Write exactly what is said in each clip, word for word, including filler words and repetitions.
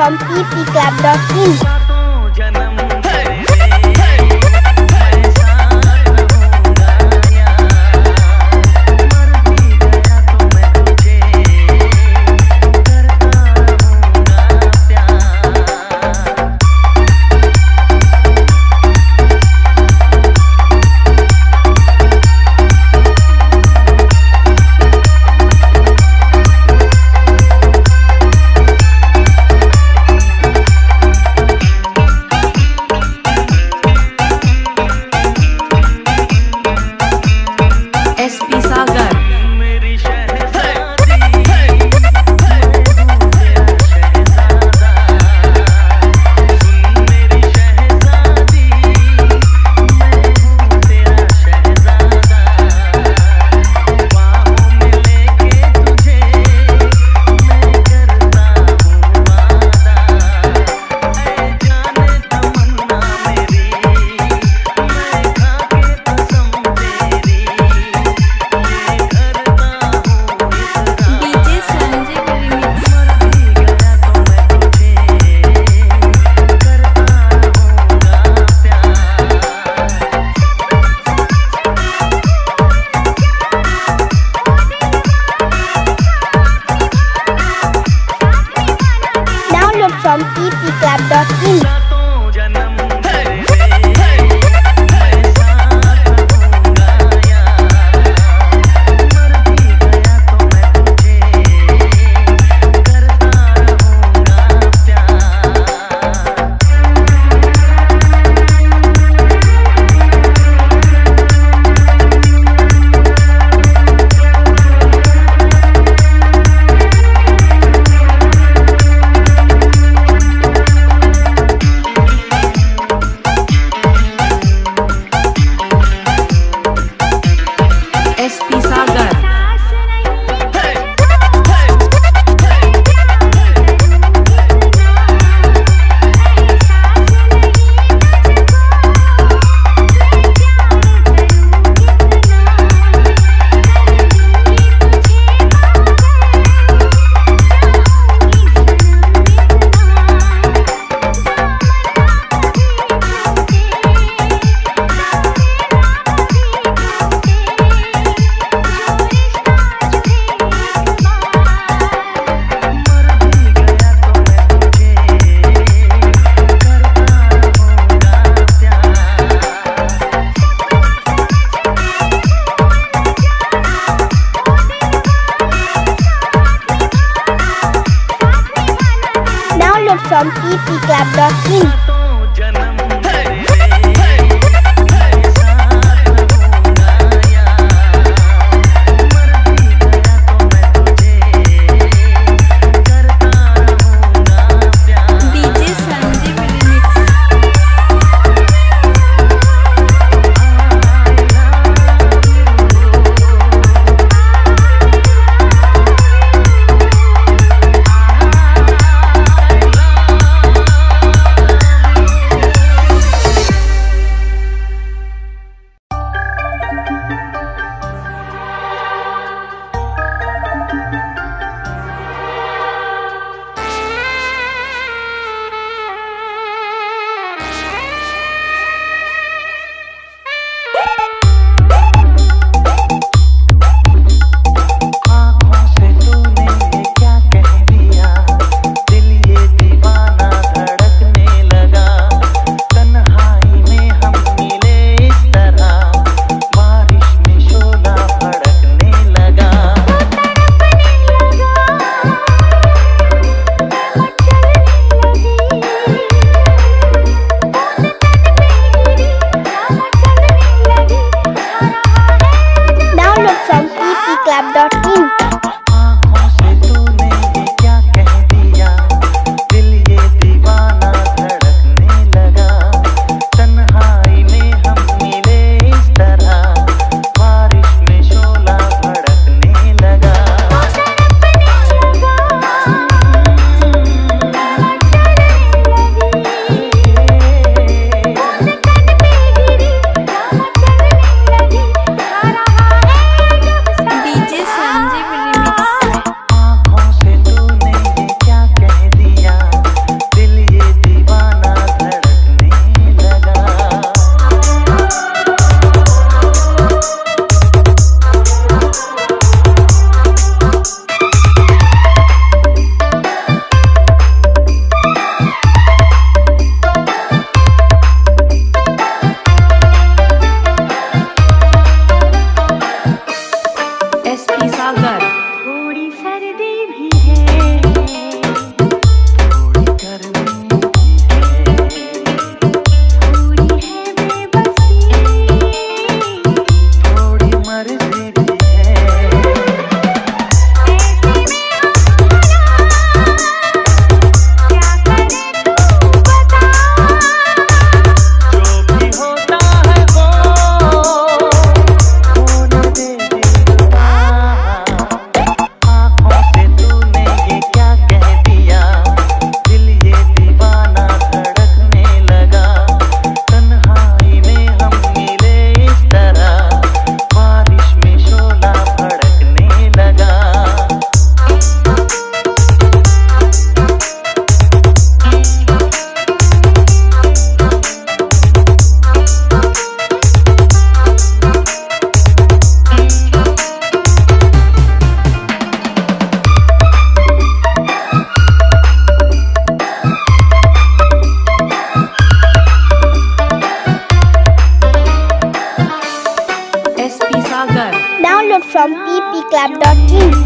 from e p club dot in. From e p club dot in. From e p club dot in. Sanjay from p p club dot news.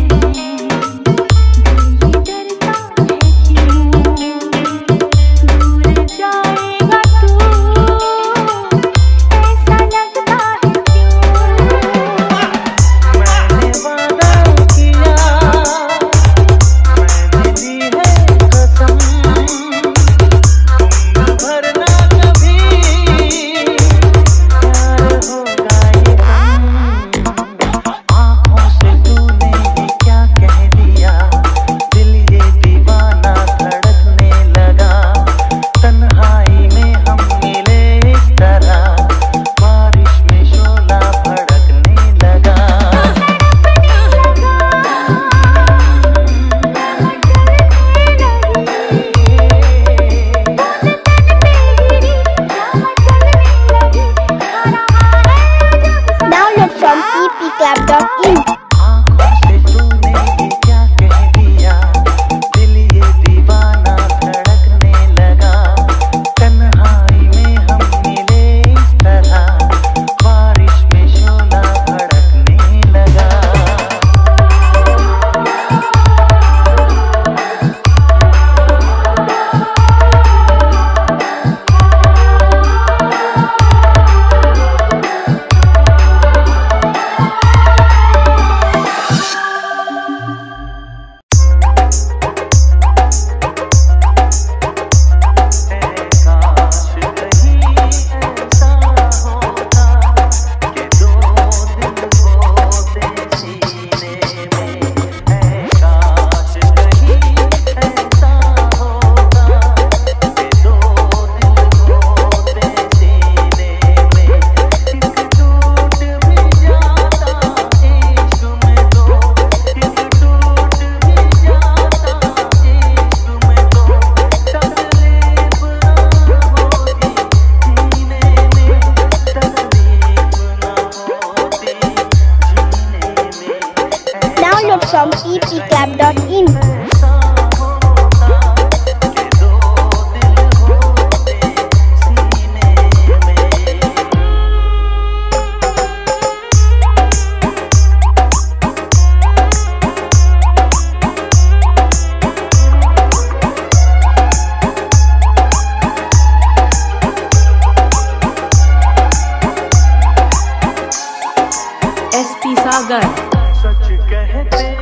P p club dot in. From p p club dot in. S P Sagar. सच कहते हैं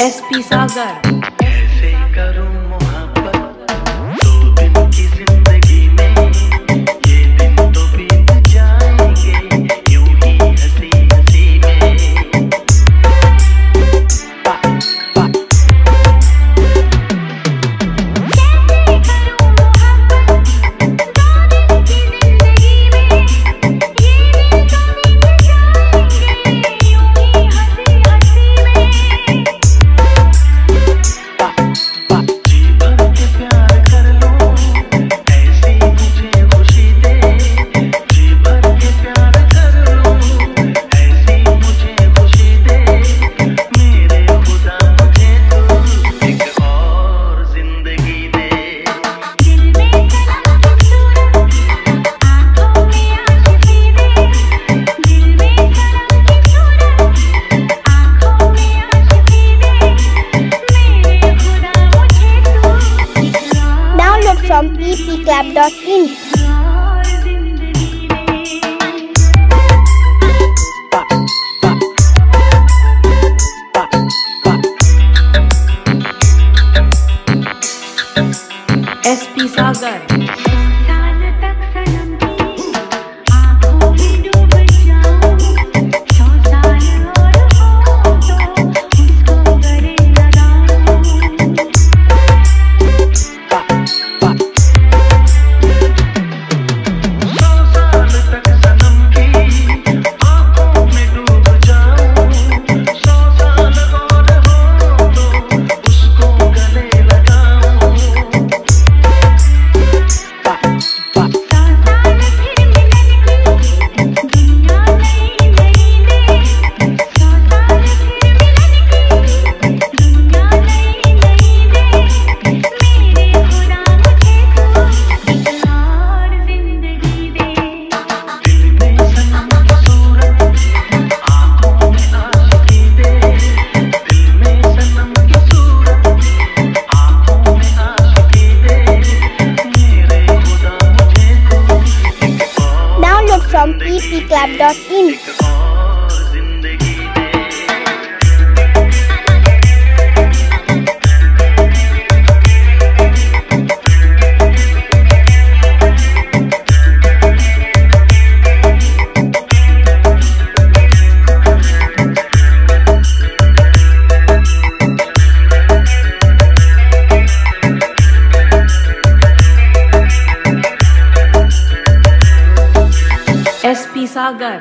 S P सागर ऐसे करूं मोहब्बत तो दिन की जिंदगी में ये दिन तो बीत जाएंगे यूं ही हंसी हंसी में पा पा कैसे करूं मोहब्बत तो दिन की जिंदगी में ये दिन तो बीत जाएंगे यूं ही हंसी हंसी में from p c club dot in. S P Sagar. From p c club dot in. S P Sagar.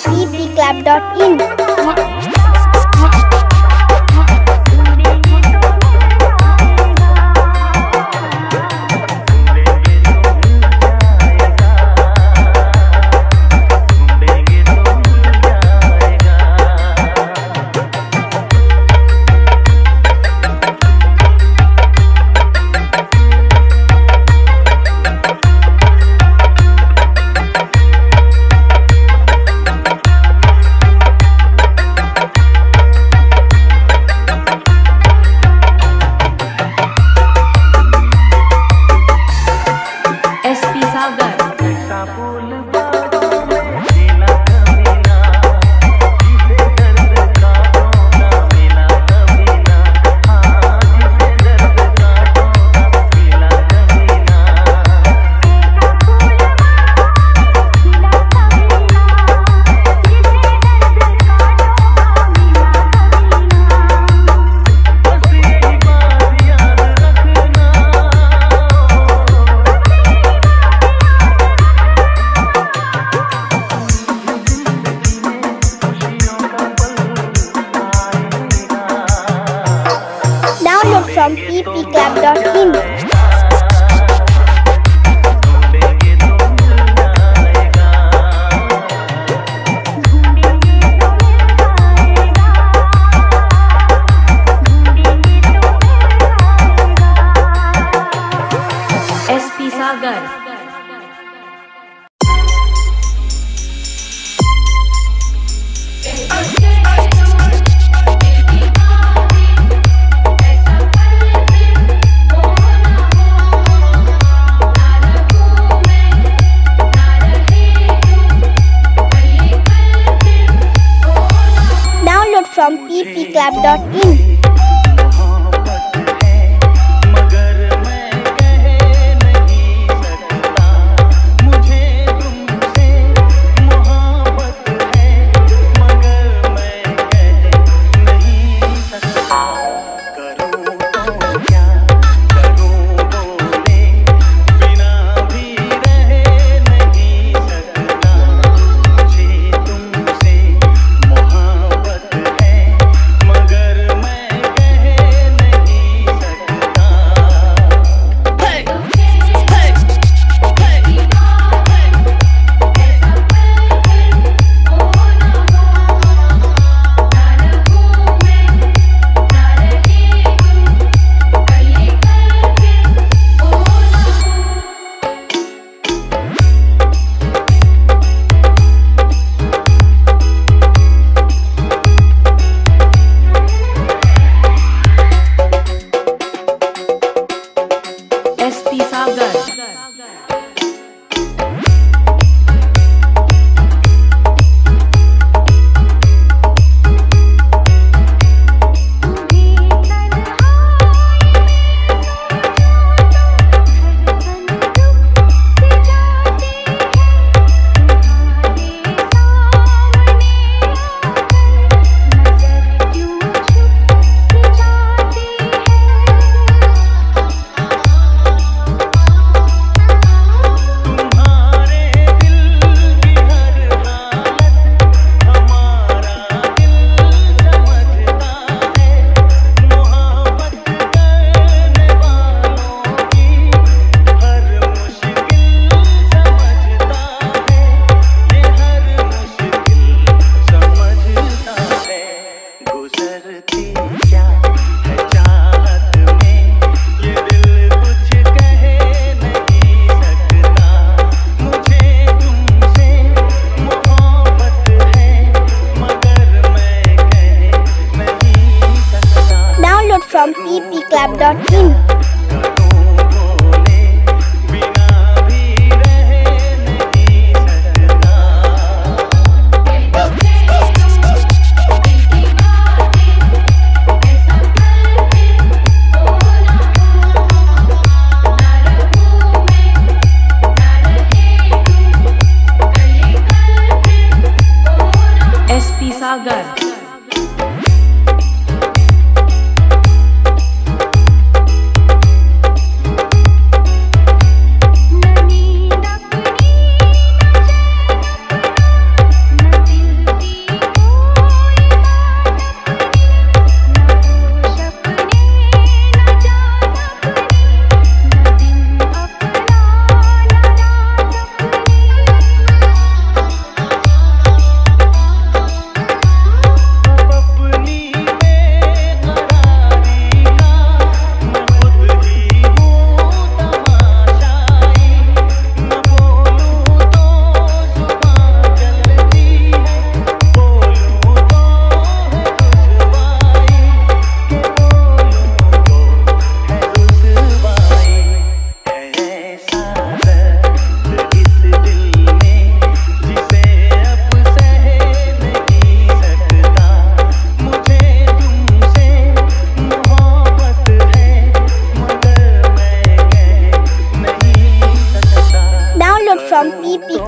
from p p club dot in. From p p club dot in. S P Sagar. From p p club dot in.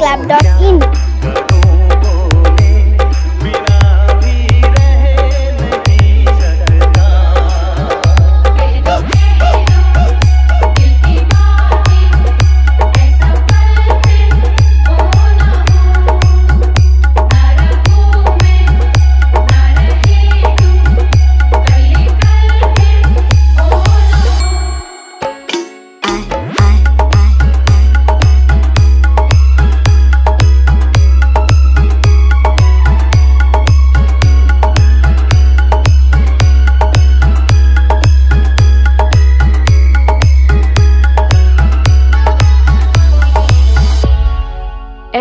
club dot in.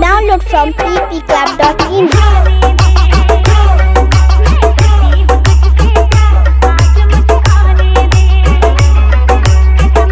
Download from p p club dot in.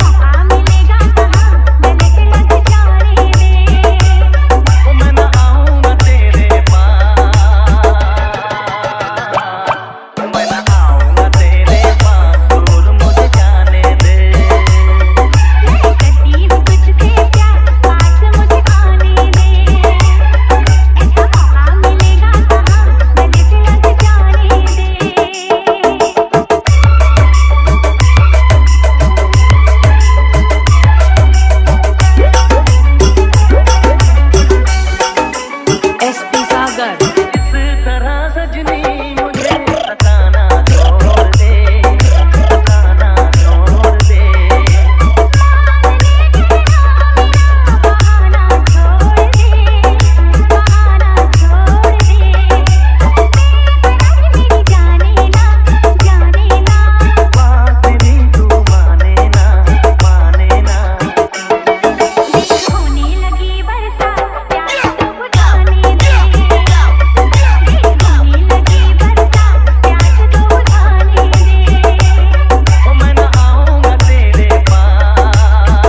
p p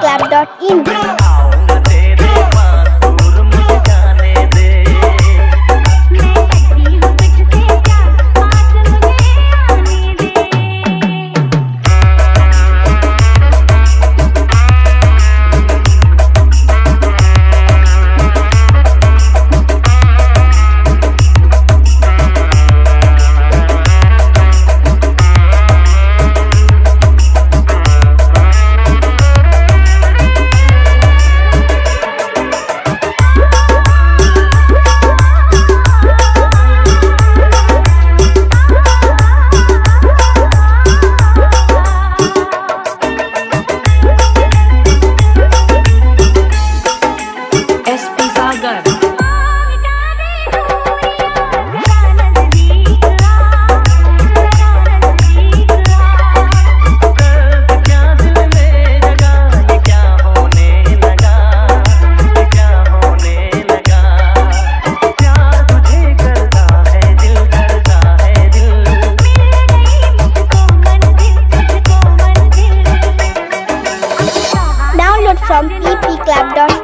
club dot in. From p p club dot in.